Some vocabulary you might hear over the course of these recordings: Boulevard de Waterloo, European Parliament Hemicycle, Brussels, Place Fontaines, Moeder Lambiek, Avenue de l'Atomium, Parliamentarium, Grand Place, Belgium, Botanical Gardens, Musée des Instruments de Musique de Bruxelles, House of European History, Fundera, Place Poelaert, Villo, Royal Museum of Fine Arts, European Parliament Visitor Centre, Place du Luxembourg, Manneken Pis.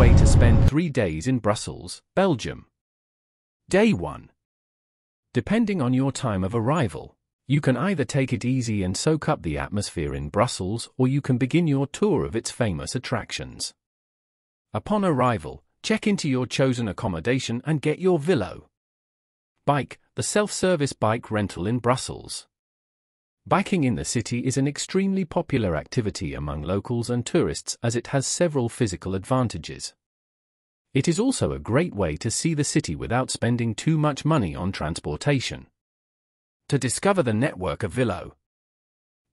way to spend 3 days in Brussels, Belgium. Day 1. Depending on your time of arrival, you can either take it easy and soak up the atmosphere in Brussels, or you can begin your tour of its famous attractions. Upon arrival, check into your chosen accommodation and get your Villo bike, the self-service bike rental in Brussels. Biking in the city is an extremely popular activity among locals and tourists as it has several physical advantages. It is also a great way to see the city without spending too much money on transportation. To discover the network of Villo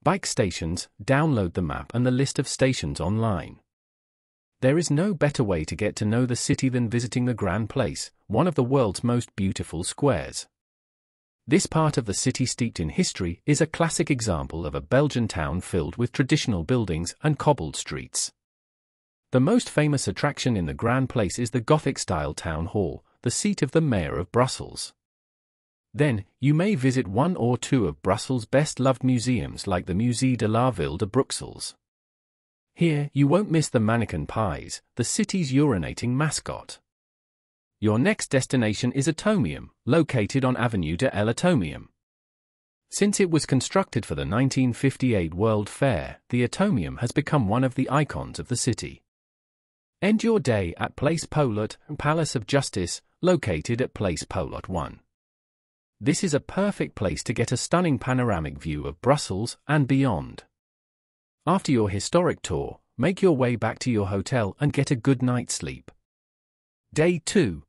bike stations, download the map and the list of stations online. There is no better way to get to know the city than visiting the Grand Place, one of the world's most beautiful squares. This part of the city, steeped in history, is a classic example of a Belgian town filled with traditional buildings and cobbled streets. The most famous attraction in the Grand Place is the Gothic-style town hall, the seat of the mayor of Brussels. Then, you may visit one or two of Brussels' best-loved museums like the Musée de la Ville de Bruxelles. Here, you won't miss the Manneken Pis, the city's urinating mascot. Your next destination is Atomium, located on Avenue de l'Atomium. Since it was constructed for the 1958 World Fair, the Atomium has become one of the icons of the city. End your day at Place Poelaert, Palace of Justice, located at Place Poelaert 1. This is a perfect place to get a stunning panoramic view of Brussels and beyond. After your historic tour, make your way back to your hotel and get a good night's sleep. Day 2.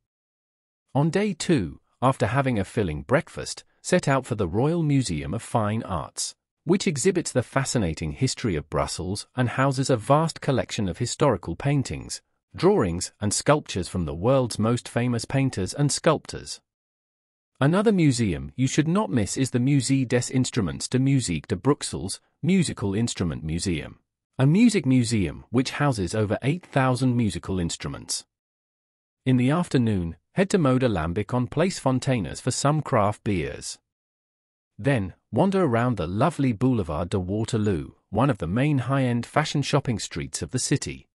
On Day 2, after having a filling breakfast, set out for the Royal Museum of Fine Arts, which exhibits the fascinating history of Brussels and houses a vast collection of historical paintings, drawings, and sculptures from the world's most famous painters and sculptors. Another museum you should not miss is the Musée des Instruments de Musique de Bruxelles, Musical Instrument Museum, a music museum which houses over 8,000 musical instruments. In the afternoon, head to Moeder Lambiek on Place Fontaines for some craft beers. Then, wander around the lovely Boulevard de Waterloo, one of the main high-end fashion shopping streets of the city.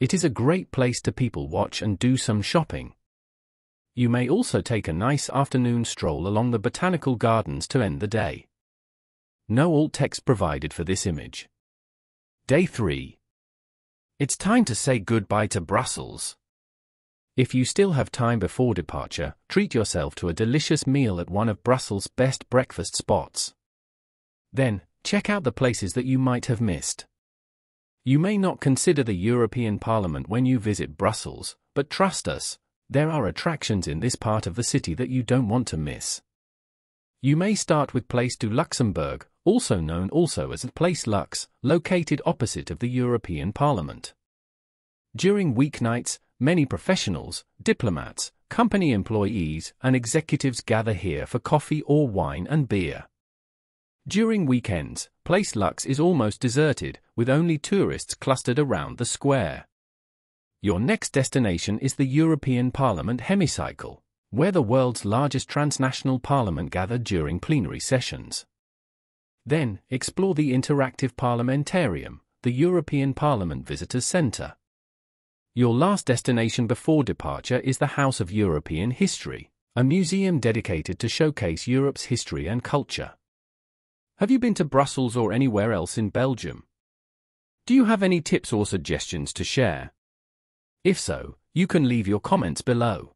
It is a great place to people watch and do some shopping. You may also take a nice afternoon stroll along the Botanical Gardens to end the day. No alt text provided for this image. Day 3. It's time to say goodbye to Brussels. If you still have time before departure, treat yourself to a delicious meal at one of Brussels' best breakfast spots. Then, check out the places that you might have missed. You may not consider the European Parliament when you visit Brussels, but trust us, there are attractions in this part of the city that you don't want to miss. You may start with Place du Luxembourg, also known as Place Lux, located opposite of the European Parliament. During weeknights, many professionals, diplomats, company employees, and executives gather here for coffee or wine and beer. During weekends, Place Lux is almost deserted, with only tourists clustered around the square. Your next destination is the European Parliament Hemicycle, where the world's largest transnational parliament gather during plenary sessions. Then, explore the interactive Parliamentarium, the European Parliament Visitor Centre. Your last destination before departure is the House of European History, a museum dedicated to showcase Europe's history and culture. Have you been to Brussels or anywhere else in Belgium? Do you have any tips or suggestions to share? If so, you can leave your comments below.